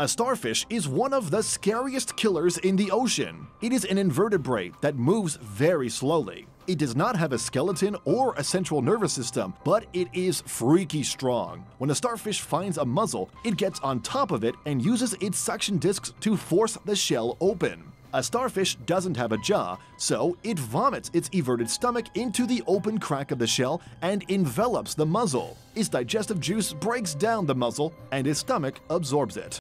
A starfish is one of the scariest killers in the ocean. It is an invertebrate that moves very slowly. It does not have a skeleton or a central nervous system, but it is freaky strong. When a starfish finds a mussel, it gets on top of it and uses its suction discs to force the shell open. A starfish doesn't have a jaw, so it vomits its everted stomach into the open crack of the shell and envelops the mussel. Its digestive juice breaks down the mussel, and its stomach absorbs it.